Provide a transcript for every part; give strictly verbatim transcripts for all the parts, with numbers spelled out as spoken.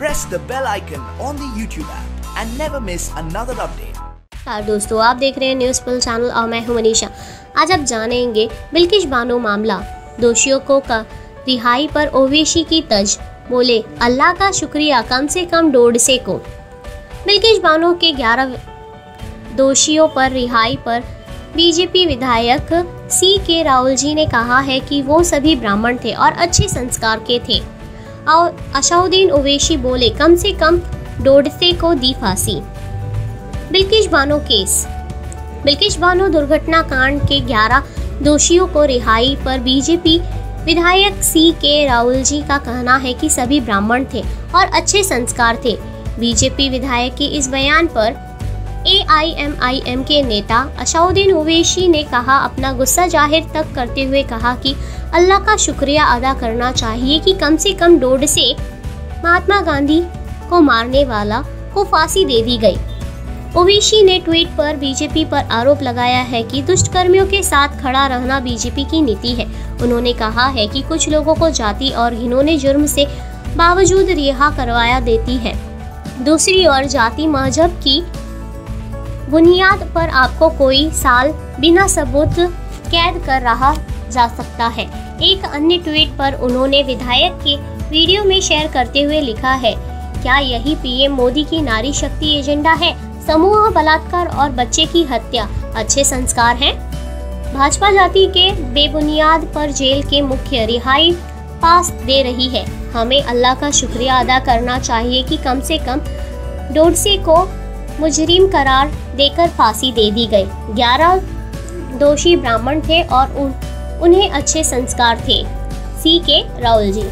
press the bell icon on the YouTube app and never miss another update. नमस्कार दोस्तों, आप देख रहे हैं न्यूज़ पल चैनल और मैं हूं मनीषा। आज आप जानेंगे बिलकिस बानो मामला, दोषियों को का रिहाई पर ओवैसी की तज, बोले अल्लाह का शुक्रिया कम से कम गोडसे को। बिलकिस बानो के ग्यारह दोषियों पर रिहाई पर बीजेपी विधायक सी के राहुल जी ने कहा है कि वो सभी ब्राह्मण थे और अच्छे संस्कार के थे। और असदुद्दीन ओवैसी बोले कम से कम गोडसे को दी फांसी। बिलकिस बानो केस, बिलकिस बानो दुर्घटना कांड के ग्यारह दोषियों को रिहाई पर बीजेपी विधायक सी के राहुल जी का कहना है कि सभी ब्राह्मण थे और अच्छे संस्कार थे। बीजेपी विधायक के इस बयान पर ए आई एम आई एम के नेता असदुद्दीन ओवैसी ने कहा, अपना गुस्सा जाहिर तक करते हुए कहा कि अल्लाह का शुक्रिया अदा करना चाहिए कि कम से कम गोडसे महात्मा गांधी को मारने वाला को फांसी दे दी गई। ओवैसी ने ट्वीट पर बीजेपी पर आरोप लगाया है कि दुष्कर्मियों के साथ खड़ा रहना बीजेपी की नीति है। उन्होंने कहा है कि कुछ लोगों को जाति और घिनौने जुर्म से बावजूद रिहा करवाया देती है, दूसरी ओर जाति मजहब की बुनियाद पर आपको कोई साल बिना सबूत कैद कर रहा जा सकता है। एक अन्य ट्वीट पर उन्होंने विधायक के वीडियो में शेयर करते हुए लिखा है, क्या यही पीएम मोदी की नारी शक्ति एजेंडा है? समूह बलात्कार और बच्चे की हत्या अच्छे संस्कार हैं? भाजपा जाति के बेबुनियाद पर जेल के मुख्य रिहाई पास दे रही है। हमें अल्लाह का शुक्रिया अदा करना चाहिए कि कम से कम गोडसे को मुजरिम करार देकर फांसी दे दी गई। ग्यारह दोषी ब्राह्मण थे और उन, उन्हें अच्छे संस्कार थे। सी के राहुल जी।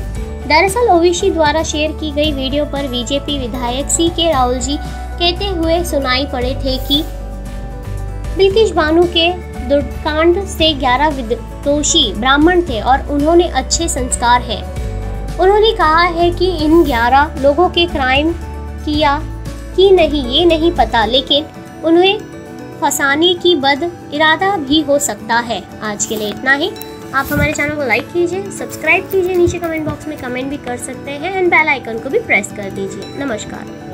दरअसल ओवैसी द्वारा शेयर की गई वीडियो पर बीजेपी विधायक सी के राहुल जी कहते हुए सुनाई पड़े थे कि बिलकिस बानो के दुर्घटनाकांड से ग्यारह दोषी ब्राह्मण थे और उन्होंने अच्छे संस्कार हैं। उन्होंने कहा है कि इन ग्यारह लोगों के क्राइम किया कि नहीं ये नहीं पता, लेकिन उन्हें फंसाने की बद इरादा भी हो सकता है। आज के लिए इतना ही। आप हमारे चैनल को लाइक कीजिए, सब्सक्राइब कीजिए, नीचे कमेंट बॉक्स में कमेंट भी कर सकते हैं एंड बेल आइकन को भी प्रेस कर दीजिए। नमस्कार।